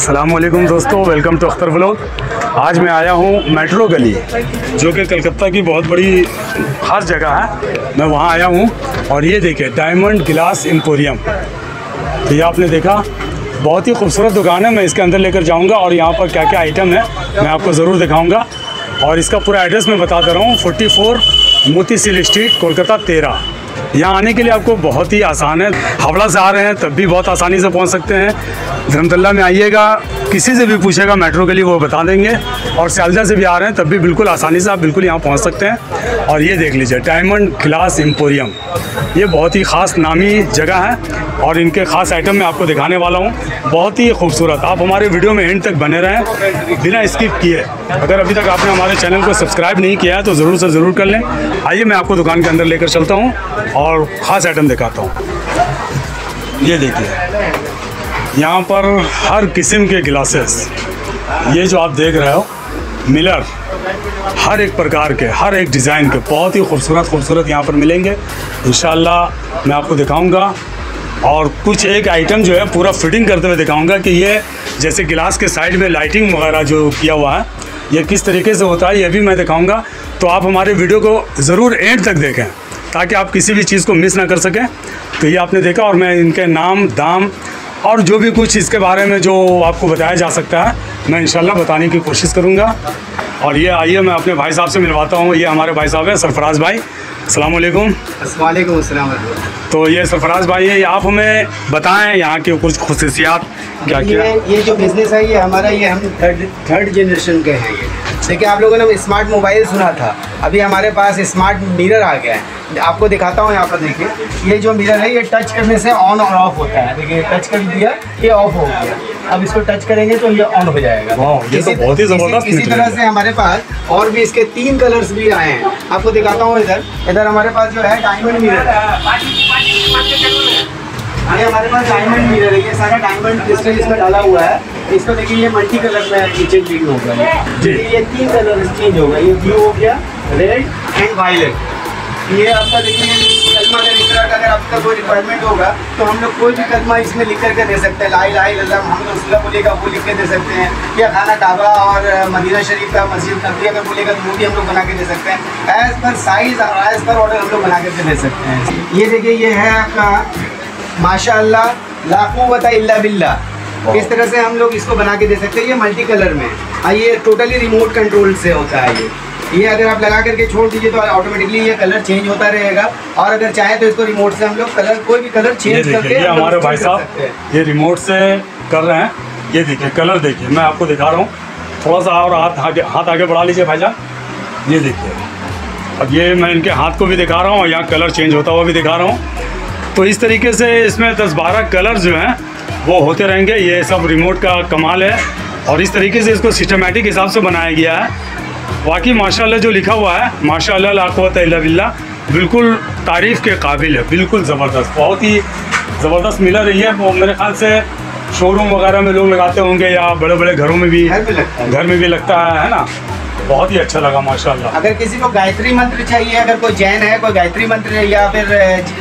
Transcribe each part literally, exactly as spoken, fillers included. अस्सलाम वालेकुम दोस्तों, वेलकम टू अख्तर व्लॉग। आज मैं आया हूँ मेट्रो गली, जो कि कलकत्ता की बहुत बड़ी खास जगह है। मैं वहाँ आया हूँ और ये देखिए डायमंड ग्लास एम्पोरियम। तो ये आपने देखा, बहुत ही खूबसूरत दुकान है। मैं इसके अंदर लेकर जाऊँगा और यहाँ पर क्या क्या आइटम है मैं आपको ज़रूर दिखाऊँगा। और इसका पूरा एड्रेस मैं बता दे रहा हूँ, फोर्टी फोर मोती सिल स्ट्रीट कोलकाता तेरह। यहाँ आने के लिए आपको बहुत ही आसान है। हावड़ा से आ रहे हैं तब भी बहुत आसानी से पहुँच सकते हैं। धर्मतला में आइएगा, किसी से भी पूछेगा मेट्रो के लिए वो बता देंगे। और सेल्दा से भी आ रहे हैं तब भी बिल्कुल आसानी से आप बिल्कुल यहाँ पहुँच सकते हैं। और ये देख लीजिए डायमंड ग्लास एम्पोरियम, ये बहुत ही ख़ास नामी जगह है और इनके ख़ास आइटम मैं आपको दिखाने वाला हूँ। बहुत ही खूबसूरत। आप हमारे वीडियो में एंड तक बने रहें बिना स्किप किए। अगर अभी तक आपने हमारे चैनल को सब्सक्राइब नहीं किया है तो ज़रूर से ज़रूर कर लें। आइए मैं आपको दुकान के अंदर लेकर चलता हूँ और ख़ास आइटम दिखाता हूँ। ये देखिए, यहाँ पर हर किस्म के ग्लासेस, ये जो आप देख रहे हो मिलर, हर एक प्रकार के, हर एक डिज़ाइन के, बहुत ही खूबसूरत खूबसूरत यहाँ पर मिलेंगे। इंशाल्लाह मैं आपको दिखाऊँगा और कुछ एक आइटम जो है पूरा फिटिंग करते हुए दिखाऊंगा कि ये जैसे गिलास के साइड में लाइटिंग वगैरह जो किया हुआ है ये किस तरीके से होता है, ये भी मैं दिखाऊंगा। तो आप हमारे वीडियो को ज़रूर एंड तक देखें ताकि आप किसी भी चीज़ को मिस ना कर सकें। तो ये आपने देखा और मैं इनके नाम, दाम और जो भी कुछ इसके बारे में जो आपको बताया जा सकता है मैं इंशाल्लाह बताने की कोशिश करूँगा। और ये आइए मैं अपने भाई साहब से मिलवाता हूँ। ये हमारे भाई साहब हैं सरफराज भाई। अस्सलाम वालेकुम। वालेकुम अस्सलाम। तो ये सरफराज भाई है, आप हमें बताएं यहाँ की कुछ खुशियत क्या क्या। ये जो बिज़नेस है ये हमारा, ये हम थर्ड थर्ड जनरेशन के हैं। देखिए आप लोगों ने स्मार्ट मोबाइल सुना था, अभी हमारे पास स्मार्ट मिरर आ गया है। आपको दिखाता हूँ, यहाँ पर देखिए ये जो मिरर है ये टच करने से ऑन और ऑफ होता है। देखिए टच कर दिया ये ऑफ हो गया, अब इसको टच करेंगे तो ये ऑन हो जाएगा। ये तो बहुत ही ज़बरदस्त। इसी तरह से हमारे पास और भी इसके तीन कलर्स भी आए हैं, आपको दिखाता हूँ। इधर इधर हमारे पास जो है डायमंड मिरर है, ये हमारे पास डायमंड मिरर है। ये सारा डायमंड क्रिस्टल इसमें डाला हुआ है। इसको देखिए ये मल्टी कलर में किचन भी होगा, ये तीन कलर चेंज होगा। ये ब्लू हो गया, रेड एंड वायलेट। ये आपका देखिए कलमा का लिख रहा है, अगर आपका कोई रिक्वायरमेंट होगा तो हम लोग कोई भी कलमा इसमें लिख करके दे सकते हैं। लाई लाई लल्ला मोहम्मद रसूलुल्लाह बोलेगा वो लिख के दे सकते हैं, या खाना काबा और मदीना शरीफ का मस्जिद नबी अगर बोलेगा तो वो भी हम लोग बना के दे सकते हैं। एज़ पर साइज़ और एज़ पर ऑर्डर हम लोग बना करके दे सकते हैं। ये देखिए ये है आपका माशाअल्लाह ला कुव्वता इल्ला बिल्लाह, इस तरह से हम लोग इसको बना के दे सकते हैं। ये मल्टी कलर में, ये टोटली रिमोट कंट्रोल से होता है। ये ये अगर आप लगा करके छोड़ दीजिए तो ऑटोमेटिकली ये कलर चेंज होता रहेगा। और अगर चाहे तो इसको रिमोट से हम लोग कलर, कोई भी कलर चेंज करके हमारे भाई साहब ये रिमोट से कर रहे हैं। ये देखिए कलर, देखिए मैं आपको दिखा रहा हूँ। थोड़ा सा और हाथ आगे, हाथ आगे बढ़ा लीजिए भाई साहब। ये देखिए, अब ये मैं इनके हाथ को भी दिखा रहा हूँ और यहाँ कलर चेंज होता हुआ भी दिखा रहा हूँ। तो इस तरीके से इसमें दस बारह कलर जो हैं वो होते रहेंगे। ये सब रिमोट का कमाल है और इस तरीके से इसको सिस्टमेटिक हिसाब से बनाया गया है। वाकई माशाल्लाह जो लिखा हुआ है, माशाल्लाह ला कुव्वता इल्ला बिल्लाह, बिल्कुल तारीफ़ के काबिल है। बिल्कुल ज़बरदस्त, बहुत ही ज़बरदस्त मिला रही है। वो मेरे ख्याल से शोरूम वगैरह में लोग लगाते होंगे या बड़े बड़े घरों में भी, घर में भी लगता है, है ना। बहुत ही अच्छा लगा माशाल्लाह। अगर किसी को गायत्री मंत्र चाहिए, अगर कोई जैन है कोई गायत्री मंत्र या फिर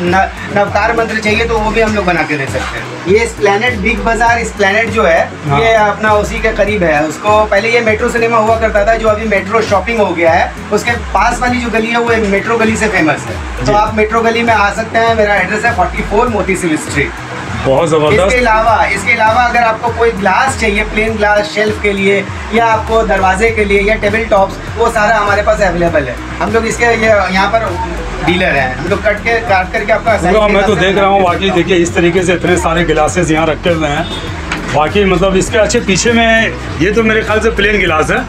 नवकार मंत्र चाहिए तो वो भी हम लोग बना के दे सकते हैं। ये स्प्लैनेट बिग बाजार, स्प्लैनेट जो है हाँ। ये अपना उसी के करीब है। उसको पहले ये मेट्रो सिनेमा हुआ करता था, जो अभी मेट्रो शॉपिंग हो गया है। उसके पास वाली जो गली है वो मेट्रो गली से फेमस है। तो आप मेट्रो गली में आ सकते हैं। मेरा एड्रेस है फोर्टी फोर मोती सिल स्ट्रीट। बहुत ज़बरदस्त। इसके अलावा इसके अलावा अगर आपको कोई ग्लास चाहिए, प्लेन ग्लास शेल्फ के लिए या आपको दरवाजे के लिए या टेबल टॉप्स, वो सारा हमारे पास अवेलेबल है। हम लोग इसके यहाँ पर डीलर हैं, हम लोग कट के काट करके आपका तो मैं तो देख रहा हूँ। वाकई देखिए इस तरीके से इतने सारे ग्लासेस यहाँ रखे हुए हैं। वाकई मतलब इसके अच्छे पीछे में, ये तो मेरे ख्याल से प्लेन गिलास है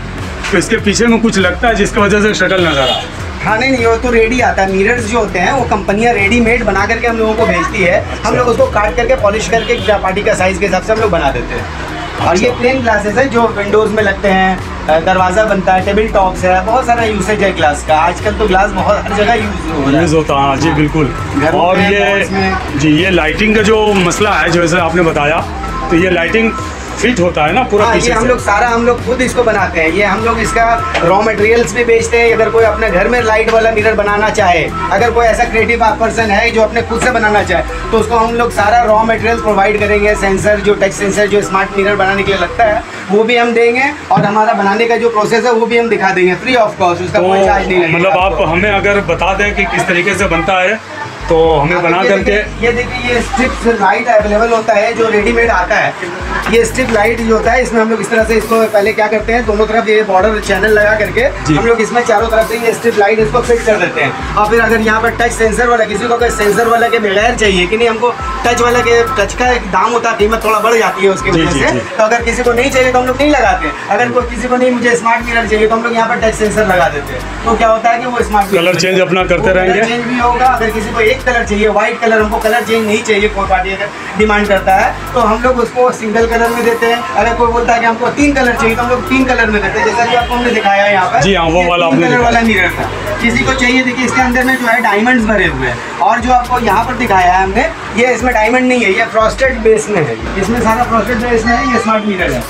तो इसके पीछे में कुछ लगता है जिसकी वजह से शटल नज़र आए। हाँ नहीं नहीं, वो तो रेडी आता है। मिरर्स जो होते हैं वो कंपनियां रेडीमेड बना करके हम लोगों को भेजती है। हम लोग उसको काट करके पॉलिश करके पार्टी का साइज़ के हिसाब से हम लोग बना देते हैं। और ये प्लेन ग्लासेस है जो विंडोज़ में लगते हैं, दरवाज़ा बनता है, टेबल टॉप्स है, बहुत सारा यूसेज है ग्लास का। आजकल तो ग्लास बहुत हर जगह यूज यूज़ होता है। जी बिल्कुल। और ये जी ये लाइटिंग का जो मसला है, जैसे आपने बताया, तो ये लाइटिंग फिट होता है ना पूरा आ, ये हम लोग सारा हम लोग खुद इसको बनाते हैं। ये हम लोग इसका रॉ मटेरियल्स भी बेचते हैं। अगर कोई अपने घर में लाइट वाला मिरर बनाना चाहे, अगर कोई ऐसा क्रिएटिव पर्सन है जो अपने खुद से बनाना चाहे, तो उसको हम लोग सारा रॉ मटेरियल प्रोवाइड करेंगे। सेंसर जो टच सेंसर जो स्मार्ट मिरर बनाने के लिए लगता है वो भी हम देंगे, और हमारा बनाने का जो प्रोसेस है वो भी हम दिखा देंगे फ्री ऑफ कॉस्ट। उसका कोई चार्ज नहीं है। मतलब आप हमें अगर बता दें कि किस तरीके से बनता है तो हमें बना करके। ये देखिए ये स्ट्रिप लाइट अवेलेबल होता है जो रेडीमेड आता है। ये स्ट्रिप लाइट जो होता है इसमें हम लोग इस तरह से इसको पहले क्या करते हैं, दोनों तरफ ये बॉर्डर चैनल लगा करके हम लोग इसमें चारों तरफ से ये स्ट्रिप लाइट इसको फिट कर देते हैं। और फिर अगर यहाँ पर टच सेंसर वाला किसी को अगर सेंसर वाला के बगैर चाहिए कि नहीं, हमको टच वाला के टच का एक दाम होता है, कीमत थोड़ा बढ़ जाती है उसकी वजह से, तो अगर किसी को नहीं चाहिए तो हम लोग नहीं लगाते। अगर कोई किसी को नहीं मुझे स्मार्ट मिरर चाहिए तो हम लोग यहाँ पर टच सेंसर लगा देते हैं। तो क्या होता है कि वो स्मार्ट कलर चेंज अपना करते रहेंगे, चेंज भी होगा। अगर किसी को कलर चाहिए व्हाइट कलर, हमको कलर चेंज नहीं चाहिए, कोई पार्टी अगर डिमांड करता है तो हम लोग उसको सिंगल कलर में देते हैं। अगर कोई बोलता है कि हमको तीन कलर चाहिए तो हम लोग तीन कलर में देते हैं, जैसा कि आपको हमने दिखाया है यहाँ पर। जी हाँ, वो वाला आपने कलर वाला मिरर था। किसी को चाहिए, देखिए इसके अंदर में जो है डायमंड्स भरे हुए हैं, और जो आपको यहाँ पर दिखाया है हमने, ये इसमें डायमंड नहीं है, ये फ्रॉस्टेड बेस में है। इसमें सारा फ्रॉस्टेड बेस में है, ये स्मार्ट मिरर है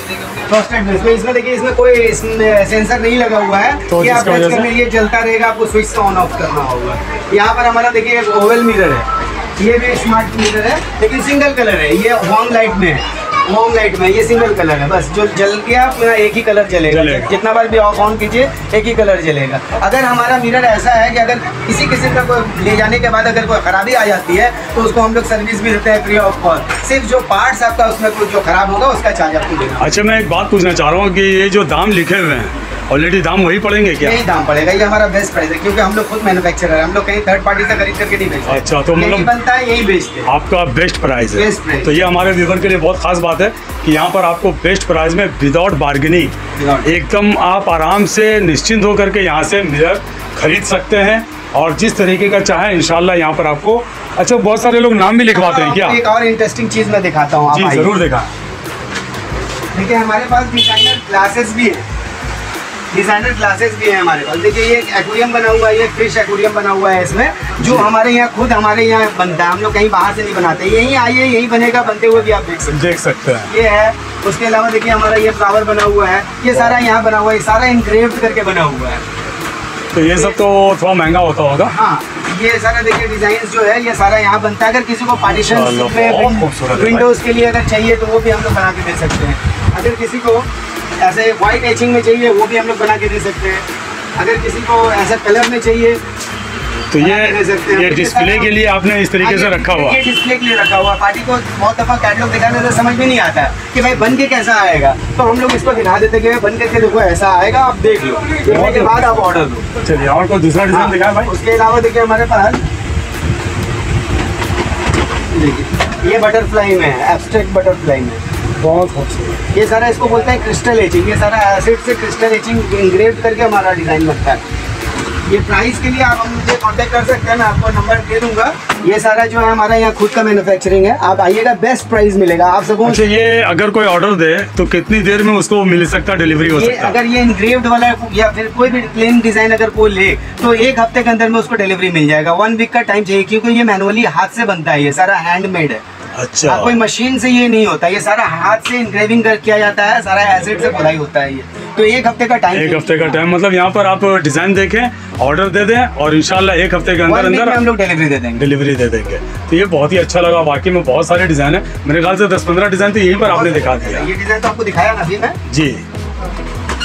फ्रॉस्टेड बेस में। इसमें देखिए इसमें कोई सेंसर नहीं लगा हुआ है कि आप टच करने लिए चलता रहेगा, आपको स्विच से ऑन ऑफ करना होगा। यहाँ पर हमारा देखिए ओवल मिरर है, ये भी स्मार्ट मिरर है लेकिन सिंगल कलर है। ये वार्म लाइट में है, वार्म लाइट में ये सिंगल कलर है, बस जो जल गया अपना एक ही कलर जलेगा, जलेगा। जितना बार भी ऑफ ऑन कीजिए एक ही कलर जलेगा। अगर हमारा मिरर ऐसा है कि अगर किसी किसी का कोई ले जाने के बाद अगर कोई खराबी आ जाती है तो उसको हम लोग सर्विस भी देते हैं फ्री ऑफ कॉस्ट। सिर्फ जो पार्ट्स आपका उसमें कुछ जो खराब होगा उसका चार्ज आपको देना। अच्छा, मैं एक बात पूछना चाह रहा हूँ कि ये जो दाम लिखे हुए हैं ऑलरेडी दाम वही पड़ेंगे क्या? यही दाम पड़ेगा, ये हमारा बेस्ट प्राइस है क्योंकि हम लोग खुद मैन्युफैक्चरर है, हम लोग कहीं थर्ड पार्टी से खरीद करके नहीं बेचते। अच्छा, तो मतलब बनता है यही बेचते हैं। आपका बेस्ट प्राइस है, बेस्ट प्राइस। तो ये हमारे व्यूअर के लिए बहुत खास बात है कि यहाँ पर आपको बेस्ट प्राइस में विदाउट बार्गेनिंग एकदम आप आराम से निश्चिंत होकर के यहाँ से मिरर खरीद सकते हैं और जिस तरीके का चाहे इंशाल्लाह यहाँ पर आपको। अच्छा, बहुत सारे लोग नाम भी लिखवाते हैं क्या? एक और इंटरेस्टिंग चीज़ मैं दिखाता हूँ, जी जरूर देखा। देखिए हमारे पास डिजाइनर ग्लासेस भी है, डिजाइनर ग्लासेस भी हैं हमारे पास। देखिए ये एक एक्वेरियम बना हुआ है, ये फिश एक्वेरियम बना हुआ है इसमें, जो हमारे यहाँ खुद हमारे यहाँ बनता है, हम लोग कहीं बाहर से नहीं बनाते। यहीं आइए यहीं बनेगा, बनते हुए भी आप देख सकते देख सकते हैं। ये है, उसके अलावा देखिए हमारा ये फ्लावर बना हुआ है, ये सारा यहाँ बना हुआ है, सारा इंग्रेव्ड करके बना हुआ है। तो ये सब तो थोड़ा महंगा होता होगा। हाँ, ये सारा देखिए डिजाइन जो है ये सारा यहाँ बनता है। अगर किसी को पार्टीशन विंडोज के लिए अगर चाहिए तो वो भी हम लोग बना के दे सकते हैं। अगर किसी को ऐसे वाइट एचिंग में चाहिए वो भी हम लोग बना के दे सकते हैं। अगर किसी को ऐसा कलर में चाहिए तो ये ये डिस्प्ले के लिए आपने इस तरीके से रखा हुआ, ये डिस्प्ले के लिए रखा हुआ। पार्टी को बहुत दफ़ा कैटलॉग दिखाने से समझ में नहीं आता है कि भाई बन के कैसा आएगा, तो हम लोग इसको दिखा देते कि बन के देखो ऐसा आएगा, आप देख लो, देखने के बाद आप ऑर्डर दो। चलिए और कोई दूसरा डिज़ाइन दिखाएं भाई। उसके अलावा देखिए हमारे पास देखिए ये बटरफ्लाई में है, एब्स्ट्रैक्ट बटरफ्लाई में बहुत खूबसूरत। ये सारा इसको बोलते हैं क्रिस्टल एचिंग, ये सारा एसिड से क्रिस्टल एचिंग इंग्रेव करके हमारा डिज़ाइन बनता है। ये प्राइस के लिए आप मुझे कांटेक्ट कर सकते हैं, मैं आपको नंबर दे दूंगा। ये सारा जो है हमारा यहाँ खुद का मैन्युफैक्चरिंग है, आप आइएगा बेस्ट प्राइस मिलेगा आप सबको। अच्छा, ये अगर कोई ऑर्डर दे तो कितनी देर में उसको मिल सकता है, डिलीवरी हो सकता है? अगर ये इंग्रेव्ड वाला या फिर कोई भी प्लेन डिज़ाइन अगर कोई ले तो एक हफ्ते के अंदर में उसको डिलीवरी मिल जाएगा। वन वीक का टाइम चाहिए क्योंकि ये मैनुअली हाथ से बनता है, ये सारा हैंडमेड है। अच्छा, कोई मशीन से ये नहीं होता, ये सारा हाथ से इंग्रेविंग कर किया जाता है, सारा एसिड से खुदाई होता है। ये तो एक हफ्ते का टाइम, एक हफ्ते का टाइम, मतलब यहाँ पर आप डिजाइन देखें, ऑर्डर दे दें और इंशाल्लाह एक हफ्ते के अंदर अंदर हम लोग डिलीवरी दे देंगे डिलीवरी दे देंगे तो ये बहुत ही अच्छा लगा। बाकी में बहुत सारे डिजाइन है, मेरे ख्याल से दस पंद्रह डिजाइन तो यहीं पर आपने दिखा दिया। ये डिजाइन तो आपको दिखाया ना मैं जी,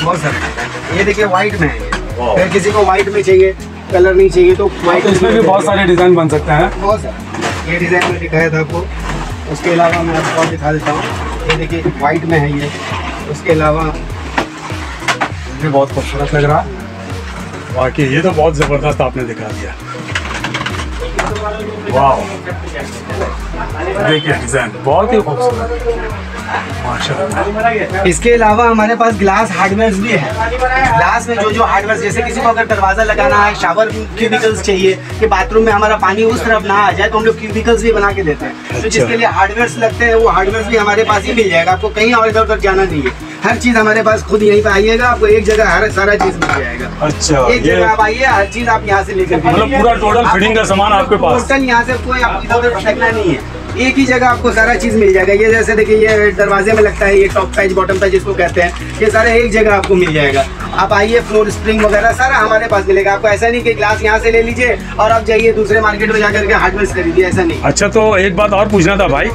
बहुत सारे। ये देखिए व्हाइट में, अगर किसी को व्हाइट में चाहिए कलर नहीं चाहिए तो व्हाइट इसमें भी बहुत सारे डिजाइन बन सकते हैं। बहुत सारे ये डिजाइन में दिखाया था आपको। उसके अलावा मैं आपको और दिखा देता हूँ, ये देखिए वाइट में है ये। उसके अलावा ये बहुत खूबसूरत लग रहा, बाकी ये तो बहुत ज़बरदस्त आपने दिखा दिया। वाह, देखिए डिज़ाइन बहुत ही खूबसूरत माशाल्लाह। इसके अलावा हमारे पास ग्लास हार्डवेयर्स भी है। ग्लास में जो जो हार्डवेयर, जैसे किसी को अगर दरवाजा लगाना है, शावर क्यूबिकल्स चाहिए कि बाथरूम में हमारा पानी उस तरफ ना आ जाए, तो हम लोग क्यूबिकल्स भी बना के देते हैं। अच्छा। तो जिसके लिए हार्डवेयर्स लगते हैं वो हार्डवेयर्स भी हमारे पास ही मिल जाएगा, आपको कहीं और इधर उधर जाना नहीं है, हर चीज़ हमारे पास खुद यहीं पर आइएगा, आपको एक जगह हर सारा चीज़ मिल जाएगा। अच्छा, एक जगह आप आइए, हर चीज़ आप यहाँ से लेकर, मतलब पूरा टोटल फिटिंग का सामान आपके पास, टोटल यहाँ से कोई आपको इधर उधर भटकना नहीं है। एक ही जगह आपको सारा चीज़ मिल जाएगा। ये जैसे देखिए ये दरवाजे में लगता है, ये टॉप पैच बॉटम पैच इसको कहते हैं, ये सारा एक जगह आपको मिल जाएगा। आप आइए, फ्लोर स्प्रिंग वगैरह सारा हमारे पास मिलेगा आपको। ऐसा नहीं कि ग्लास यहाँ से ले लीजिए और आप जाइए दूसरे मार्केट में जाकर के हार्डवेयर खरीदिए, ऐसा नहीं। अच्छा, तो एक बात और पूछना था भाई,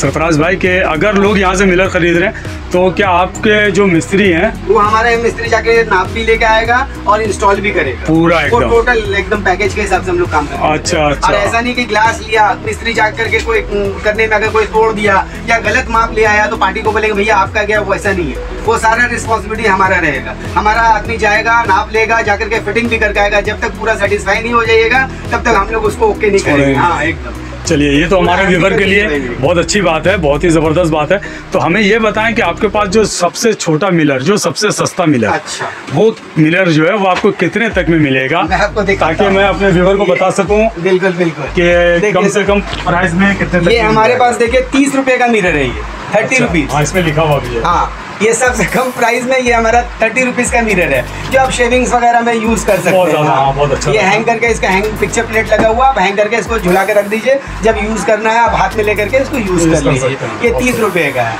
सरफराज भाई के अगर लोग यहाँ से मिलर खरीद रहे हैं तो क्या आपके जो मिस्त्री हैं वो हमारा मिस्त्री जाके नाप भी लेके आएगा और इंस्टॉल भी करेगा पूरा एकदम, टोटल एकदम पैकेज के हिसाब से हम लोग काम करेंगे। अच्छा अच्छा। और ऐसा नहीं कि ग्लास लिया मिस्त्री जा करके कोई करने में अगर कोई तोड़ दिया या गलत माप ले आया तो पार्टी को बोलेंगे भैया आपका क्या, वो ऐसा नहीं है। वो सारा रिस्पॉन्सिबिलिटी हमारा रहेगा। हमारा आदमी जाएगा, नाप लेगा, जाकर के फिटिंग भी करके आएगा। जब तक पूरा सेटिस्फाई नहीं हो जाएगा तब तक हम लोग उसको ओके नहीं करेंगे। हाँ एकदम। चलिए, ये तो हमारे व्यूअर के लिए बहुत अच्छी बात है, बहुत ही ज़बरदस्त बात है। तो हमें ये बताएं कि आपके पास जो सबसे छोटा मिलर, जो सबसे सस्ता मिलर, अच्छा। वो मिलर जो है वो आपको कितने तक में मिलेगा, ताकि मैं अपने व्यूअर को बता सकूं। बिल्कुल बिल्कुल, कि कम से कम प्राइस में कितने तक। ये हमारे पास देखिए तीस रुपये का मिलर है, ये थर्टी रुपीज़ इसमें लिखा हुआ भी है। हाँ, ये सबसे कम प्राइस में ये हमारा थर्टी रुपीज़ का मिरर है, जो आप शेविंग्स वगैरह में यूज़ कर सकते हैं। हाँ, बहुत अच्छा। ये हैंग करके, इसका हैंग पिक्चर प्लेट लगा हुआ, आप हैंग करके इसको झुला के रख दीजिए, जब यूज़ करना है आप हाथ में लेकर के इसको यूज़ कर लीजिए। ये तीस रुपये का है।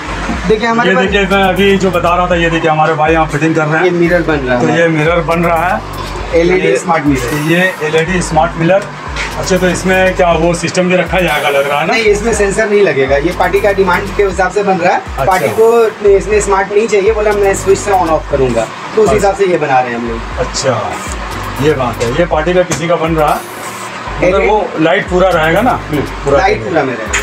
देखिए हमारे, देखिए मैं अभी जो बता रहा था, ये देखिए हमारे भाई यहाँ फिटिंग कर रहे हैं, ये मिरर बन रहा है। तो ये मिरर बन रहा है एलईडी स्मार्ट मिरर, ये एलईडी स्मार्ट मिरर। अच्छा, तो इसमें क्या वो सिस्टम भी रखा जाएगा, लग रहा है ना? नहीं, इसमें सेंसर नहीं लगेगा, ये पार्टी का डिमांड के हिसाब से बन रहा है। अच्छा। पार्टी को इसमें स्मार्ट नहीं चाहिए, बोला मैं स्विच से ऑन ऑफ करूंगा, तो उस हिसाब से ये बना रहे हैं हम लोग। अच्छा, ये बात है। ये पार्टी का किसी का बन रहा है, वो लाइट पूरा रहेगा ना, पूरा लाइट पूरा में रहेगा।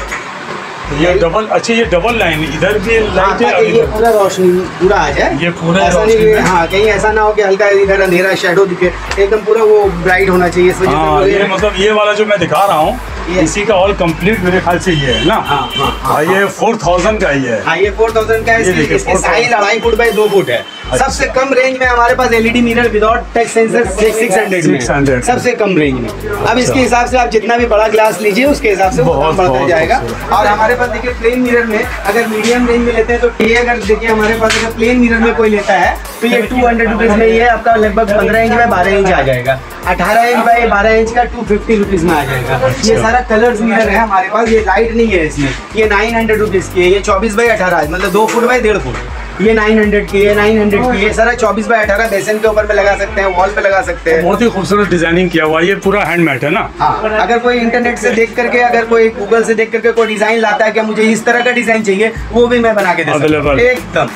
ये डबल, अच्छा ये डबल लाइन इधर भी लाइट है, ये पूरा रोशनी पूरा आ जाए, ये पूरा ऐसा नहीं। हाँ, कहीं ऐसा ना हो कि हल्का इधर अंधेरा शेडो दिखे, एकदम पूरा वो ब्राइट होना चाहिए। इस वजह से मतलब ये वाला जो मैं दिखा रहा हूँ, इसी का ऑल कंप्लीट मेरे ख्याल से ये है ना। हाँ हाँ हाँ, ये फोर थाउजेंड का ही है। हाँ, ये फोर थाउजेंड का है। इसकी साइज अढ़ाई फुट बाई दो फुट है। सबसे कम रेंज में हमारे पास LED mirror without touch sensor six hundred, सबसे कम रेंज में। अब इसके हिसाब से आप जितना भी बड़ा ग्लास लीजिए उसके हिसाब से वो बढ़ता जाएगा। और हमारे पास देखिए प्लेन मिरर में, अगर मीडियम रेंज में लेते हैं तो टी, अगर देखिए हमारे पास अगर प्लेन मिरर में कोई लेता है तो ये टू हंड्रेड रुपीज़ में ही है, आपका लगभग पंद्रह इंच में बारह इंच आ जाएगा। अठारह इंच बाई बारह इंच का टू फिफ्टी रुपीज़ में आ जाएगा। ये सारा कलर्स मिरर है हमारे पास, ये लाइट नहीं है इसमें। ये नाइन हंड्रेड रुपीज़ की है, ये चौबीस बाई अठारह मतलब दो फुट बाई डेढ़ फुट। ये नौ सौ की है, नौ सौ की है। सारा चौबीस बाई अठारह बेसिन के ऊपर में लगा सकते हैं, वॉल पे लगा सकते हैं। बहुत ही खूबसूरत डिजाइनिंग किया हुआ है, ये पूरा हैंडमेड है ना। हाँ, अगर कोई इंटरनेट से देख करके, अगर कोई गूगल से देख करके कोई डिजाइन लाता है कि मुझे इस तरह का डिजाइन चाहिए, वो भी मैं बना के दे सकता हूं एकदम।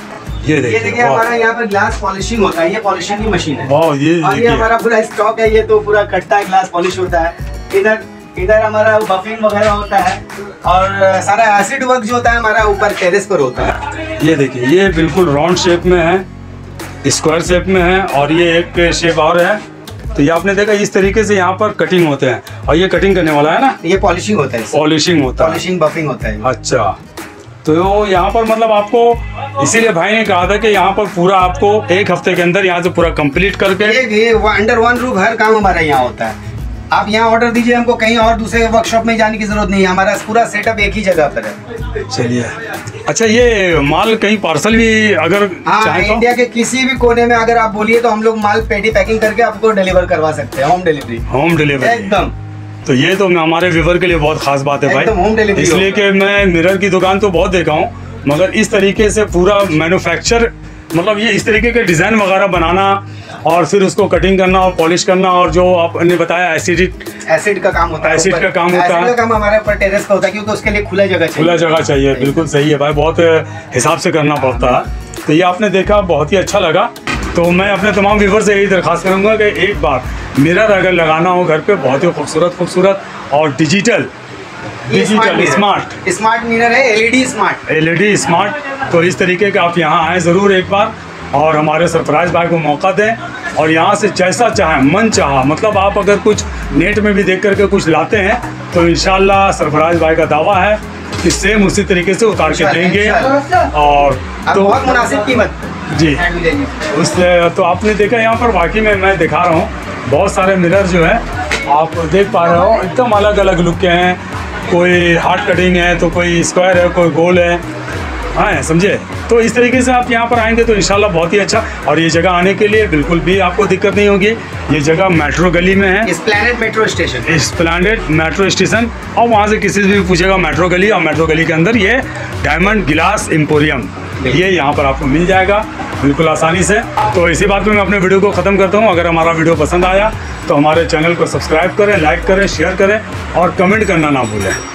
ये देखिए हमारा यहाँ पर ग्लास पॉलिशिंग होता है, ये पॉलिशिंग की मशीन है। और ये हमारा पूरा स्टॉक है, ये तो पूरा कटता है, ग्लास पॉलिश होता है। इधर इधर हमारा बफिंग वगैरह होता है, और सारा एसिड वर्क जो होता है हमारा ऊपर टेरेस पर होता है। ये देखिए, ये बिल्कुल राउंड शेप में है, स्क्वायर शेप में है, और ये एक शेप और है। तो ये आपने देखा, इस तरीके से यहाँ पर कटिंग होते हैं, और ये कटिंग करने वाला है ना, ये पॉलिशिंग होता है। पॉलिशिंग होता है, पॉलिशिंग बफिंग होता है। अच्छा, तो यहाँ पर मतलब आपको, इसीलिए भाई ने कहा था कि यहाँ पर पूरा आपको एक हफ्ते के अंदर यहाँ से पूरा कम्प्लीट करके, अंडर वन रूफ हर काम हमारा यहाँ होता है। आप यहाँ ऑर्डर दीजिए, हमको कहीं और दूसरे वर्कशॉप में जाने की जरूरत नहीं है, हमारा पूरा सेटअप एक ही जगह पर है। चलिए, अच्छा ये माल कहीं पार्सल भी अगर, हाँ, इंडिया के किसी भी कोने में अगर आप बोलिए तो हम लोग माल पेटी पैकिंग करके आपको डिलीवर करवा सकते हैं। होम डिलीवरी, होम डिलीवरी एकदम। तो ये तो हमारे व्यूअर के लिए बहुत खास बात है भाई, इसलिए कि मैं मिरर की दुकान तो बहुत देखा हूँ, मगर इस तरीके से पूरा मैन्युफैक्चर, मतलब ये इस तरीके के डिज़ाइन वगैरह बनाना और फिर उसको कटिंग करना और पॉलिश करना, और जो आपने बताया एसिड एसिड का काम होता है, एसिड का काम होता है, काम हमारे ऊपर टेरेस का होता है, क्योंकि उसके लिए खुला जगह चाहिए, खुला जगह चाहिए। बिल्कुल सही है भाई, बहुत हिसाब से करना पड़ता है। तो ये आपने देखा, बहुत ही अच्छा लगा। तो मैं अपने तमाम व्यूअर्स से यही दरख्वास्त करूँगा कि एक बार मिरर अगर लगाना हो घर पर, बहुत ही खूबसूरत खूबसूरत और digital digital smart smart mirror है, एलईडी स्मार्ट एलईडी स्मार्ट। तो इस तरीके के आप यहाँ आए ज़रूर एक बार, और हमारे सरफराज भाई को मौका दें, और यहाँ से जैसा चाहें मन चाहा, मतलब आप अगर कुछ नेट में भी देख करके कुछ लाते हैं तो इंशाल्लाह सरफराज भाई का दावा है कि सेम उसी तरीके से उतार के देंगे, और तो बहुत मुनासिब कीमत जी उस। तो आपने देखा यहाँ पर, वाकई में मैं दिखा रहा हूँ, बहुत सारे मिरर जो है आप देख पा रहे हो, एकदम अलग अलग लुक के हैं। कोई हार्ड कटिंग है, तो कोई स्क्वायर है, कोई गोल है, हाँ समझे। तो इस तरीके से आप यहाँ पर आएंगे तो इंशाल्लाह बहुत ही अच्छा। और ये जगह आने के लिए बिल्कुल भी आपको दिक्कत नहीं होगी। ये जगह मेट्रो गली में है, Esplanade metro station, Esplanade metro station. और वहाँ से किसी से भी पूछेगा मेट्रो गली, और मेट्रो गली के अंदर ये डायमंड ग्लास एम्पोरियम ये यहाँ पर आपको मिल जाएगा बिल्कुल आसानी से। तो इसी बात में मैं अपने वीडियो को ख़त्म करता हूँ। अगर हमारा वीडियो पसंद आया तो हमारे चैनल को सब्सक्राइब करें, लाइक करें, शेयर करें और कमेंट करना ना भूलें।